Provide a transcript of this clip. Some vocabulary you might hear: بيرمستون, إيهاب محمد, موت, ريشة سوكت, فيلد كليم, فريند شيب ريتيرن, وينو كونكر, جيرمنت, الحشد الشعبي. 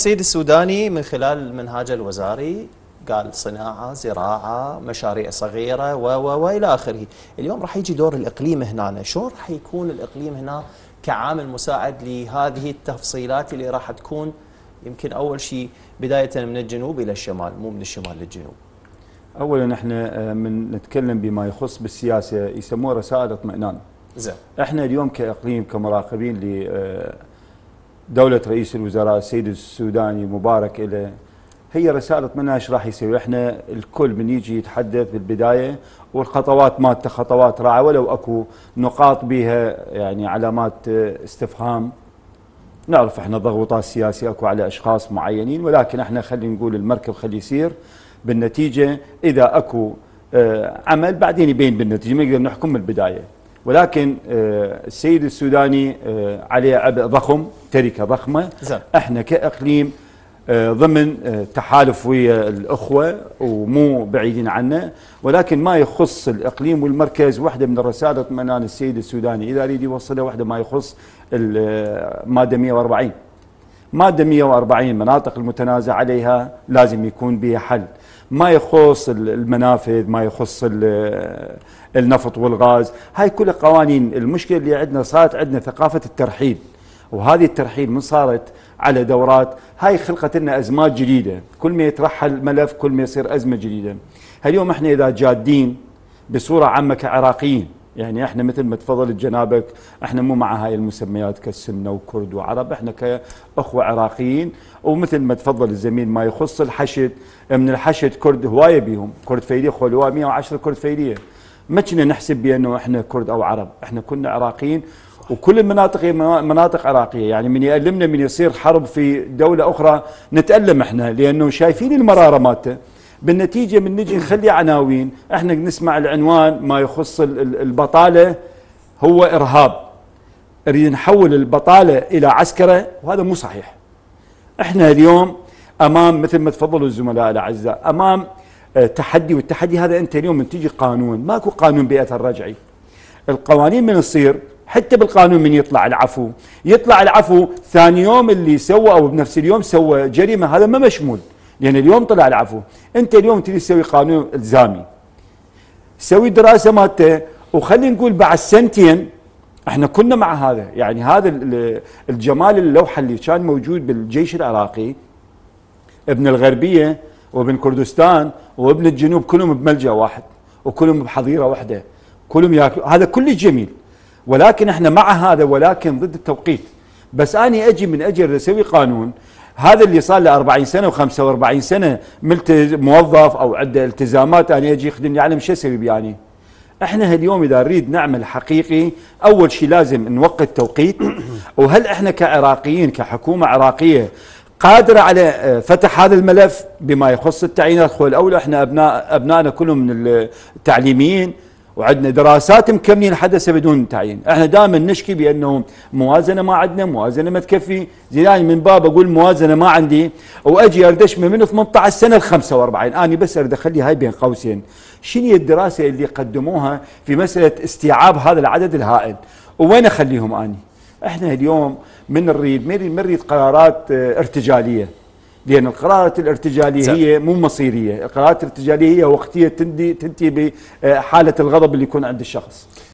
السيد السوداني من خلال منهاجه الوزاري قال صناعه، زراعه، مشاريع صغيره والى اخره. اليوم راح يجي دور الاقليم هنا، شلون راح يكون الاقليم هنا كعامل مساعد لهذه التفصيلات اللي راح تكون يمكن اول شيء بدايه من الجنوب الى الشمال، مو من الشمال للجنوب. اولا احنا من نتكلم بما يخص بالسياسه يسموه رسائل اطمئنان. زين. احنا اليوم كاقليم كمراقبين ل دولة رئيس الوزراء السيد السوداني مبارك له هي رسالة منها ايش راح يسوي. احنا الكل من يجي يتحدث بالبداية والخطوات مالته خطوات راعة، ولو اكو نقاط بها يعني علامات استفهام، نعرف احنا ضغوطات سياسية اكو على اشخاص معينين، ولكن احنا خلينا نقول المركب خلي يسير بالنتيجة. اذا اكو عمل بعدين يبين بالنتيجة، ما نقدر نحكم من البداية. ولكن السيد السوداني عليه عبء ضخم، تركة ضخمة. احنا كأقليم ضمن تحالف ويا الأخوة ومو بعيدين عنه، ولكن ما يخص الأقليم والمركز واحدة من الرسالة اطمئنان السيد السوداني إذا أريد يوصلها واحدة ما يخص المادة 140. مادة 140 المناطق المتنازع عليها لازم يكون بها حل، ما يخص المنافذ، ما يخص النفط والغاز، هاي كلها قوانين. المشكلة اللي عندنا صارت عندنا ثقافة الترحيل، وهذه الترحيل من صارت على دورات هاي خلقت لنا أزمات جديدة. كل ما يترحل ملف كل ما يصير أزمة جديدة. اليوم احنا إذا جادين بصورة عامة كعراقيين، يعني احنا مثل ما تفضلت جنابك احنا مو مع هاي المسميات كالسنه وكرد وعرب، احنا كاخوه عراقيين. ومثل ما تفضل الزميل ما يخص الحشد، من الحشد كرد هوايه بيهم، كرد فيليه خلوه 110 كرد فيليه، ما كنا نحسب بانه احنا كرد او عرب، احنا كنا عراقيين وكل المناطق مناطق عراقيه. يعني من يألمنا من يصير حرب في دوله اخرى نتألم احنا، لانه شايفين المراره مالته. بالنتيجة من نجي نخلي عناوين، احنا نسمع العنوان ما يخص البطالة هو إرهاب، نريد نحول البطالة إلى عسكرة، وهذا مو صحيح. احنا اليوم أمام مثل ما تفضلوا الزملاء الأعزاء أمام تحدي، والتحدي هذا أنت اليوم من تجي قانون، ماكو قانون بيئة الرجعي. القوانين من تصير حتى بالقانون من يطلع العفو، يطلع العفو ثاني يوم اللي سوى أو بنفس اليوم سوى جريمة، هذا ما مشمول. يعني اليوم طلع العفو، انت اليوم تريد تسوي قانون الزامي، سوي دراسه مالته، وخلينا نقول بعد سنتين احنا كنا مع هذا. يعني هذا الجمال اللوحه اللي كان موجود بالجيش العراقي، ابن الغربيه وابن كردستان وابن الجنوب كلهم بملجا واحد وكلهم بحظيره واحده، كلهم ياكلوا، هذا كله جميل، ولكن احنا مع هذا ولكن ضد التوقيت. بس اني اجي من اجل اسوي قانون هذا اللي صار له 40 سنه و45 سنه موظف او عنده التزامات، انا اجي يخدمني على شو اسوي بيه يعني؟ احنا اليوم اذا نريد نعمل حقيقي اول شيء لازم نوقت توقيت. وهل احنا كعراقيين كحكومه عراقيه قادره على فتح هذا الملف بما يخص التعيينات؟ هو الاولى احنا ابنائنا كلهم من التعليميين وعندنا دراسات مكملين حدثها بدون تعيين. احنا دائما نشكي بانه موازنه ما عندنا، موازنه ما تكفي. زين من باب اقول موازنه ما عندي واجي اردشمه من 18 سنه ل 45، انا بس اريد اخلي هاي بين قوسين. شنو هي الدراسه اللي قدموها في مساله استيعاب هذا العدد الهائل؟ وين اخليهم اني؟ احنا اليوم من نريد قرارات ارتجاليه، لأن القرارات الارتجالية هي مو مصيرية، القرارات الارتجالية هي وقتية تنتهي بحالة الغضب اللي يكون عند الشخص.